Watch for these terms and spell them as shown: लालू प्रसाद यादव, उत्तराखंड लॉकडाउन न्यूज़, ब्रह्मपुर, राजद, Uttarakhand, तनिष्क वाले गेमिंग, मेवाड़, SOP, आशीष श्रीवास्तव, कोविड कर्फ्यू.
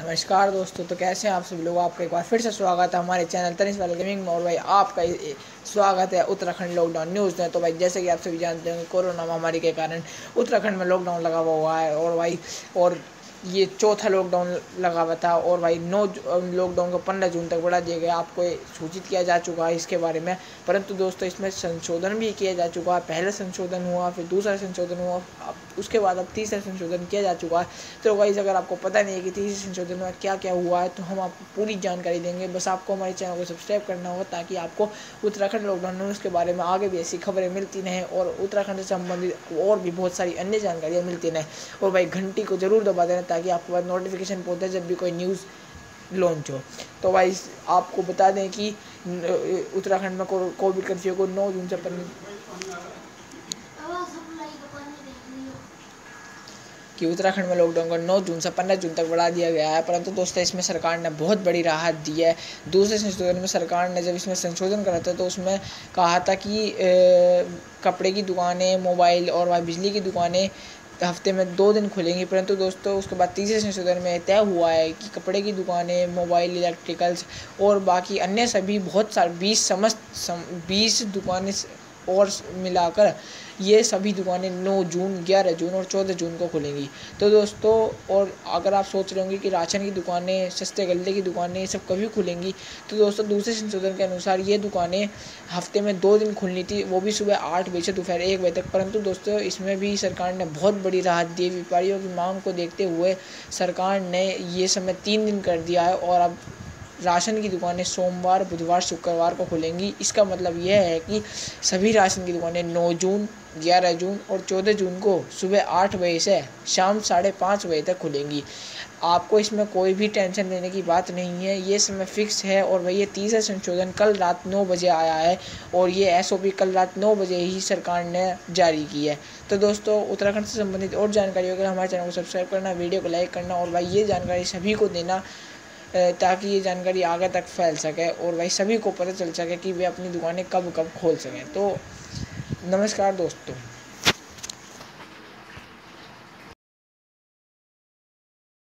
नमस्कार दोस्तों, तो कैसे हैं आप सभी लोग। आपका एक बार फिर से स्वागत है हमारे चैनल तनिष्क वाले गेमिंग में। और भाई आपका स्वागत है उत्तराखंड लॉकडाउन न्यूज़ में। तो भाई जैसे कि आप सभी जानते होंगे, कोरोना महामारी के कारण उत्तराखंड में लॉकडाउन लगा हुआ है। और भाई ये चौथा लॉकडाउन लगा हुआ था। और भाई 9 लॉकडाउन को 15 जून तक बढ़ा दिया गया। आपको सूचित किया जा चुका है इसके बारे में, परंतु दोस्तों इसमें संशोधन भी किया जा चुका है। पहला संशोधन हुआ, फिर दूसरा संशोधन हुआ, उसके बाद अब तीसरा संशोधन किया जा चुका है। तो गाइस अगर आपको पता नहीं है कि तीसरे संशोधन में क्या क्या हुआ है, तो हम आपको पूरी जानकारी देंगे। बस आपको हमारे चैनल को सब्सक्राइब करना होगा, ताकि आपको उत्तराखंड लॉकडाउन न्यूज़ के बारे में आगे भी ऐसी खबरें मिलती रहें और उत्तराखंड से संबंधित और भी बहुत सारी अन्य जानकारियाँ मिलती रहें। और भाई घंटी को ज़रूर दबा देना, ताकि आपके पास नोटिफिकेशन पहुंचे जब भी कोई न्यूज़ लॉन्च हो। तो भाई आपको बता दें कि उत्तराखंड में कोविड कर्फ्यू को 9 जून से 15 जून तक बढ़ा दिया गया है। परंतु दोस्तों इसमें सरकार ने बहुत बड़ी राहत दी है। दूसरे संशोधन में सरकार ने जब इसमें संशोधन करा था, तो उसमें कहा था कि कपड़े की दुकानें, मोबाइल और भाई बिजली की दुकानें हफ्ते में 2 दिन खुलेंगी। परंतु दोस्तों उसके बाद तीसरे संशोधन में तय हुआ है कि कपड़े की दुकानें, मोबाइल, इलेक्ट्रिकल्स और बाकी अन्य सभी बहुत सारे 20 दुकानें और मिलाकर ये सभी दुकानें 9 जून, 11 जून और 14 जून को खुलेंगी। तो दोस्तों, और अगर आप सोच रहे होंगे कि राशन की दुकानें, सस्ते गल्ले की दुकानें, ये सब कभी खुलेंगी, तो दोस्तों दूसरे संशोधन के अनुसार ये दुकानें हफ्ते में 2 दिन खुलनी थी, वो भी सुबह 8 बजे से दोपहर 1 बजे तक। परंतु दोस्तों इसमें भी सरकार ने बहुत बड़ी राहत दी। व्यापारियों की मांग को देखते हुए सरकार ने ये समय 3 दिन कर दिया है। और अब राशन की दुकानें सोमवार, बुधवार, शुक्रवार को खुलेंगी। इसका मतलब यह है कि सभी राशन की दुकानें 9 जून, 11 जून और 14 जून को सुबह 8 बजे से शाम 5:30 बजे तक खुलेंगी। आपको इसमें कोई भी टेंशन लेने की बात नहीं है, ये समय फिक्स है। और भैया तीसरा संशोधन कल रात 9 बजे आया है, और ये SOP कल रात 9 बजे ही सरकार ने जारी की है। तो दोस्तों उत्तराखंड से संबंधित और जानकारियों के लिए हमारे चैनल को सब्सक्राइब करना, वीडियो को लाइक करना और भाई ये जानकारी सभी को देना, ताकि ये जानकारी आगे तक फैल सके और भाई सभी को पता चल सके कि वे अपनी दुकानें कब कब खोल सकें। तो नमस्कार दोस्तों।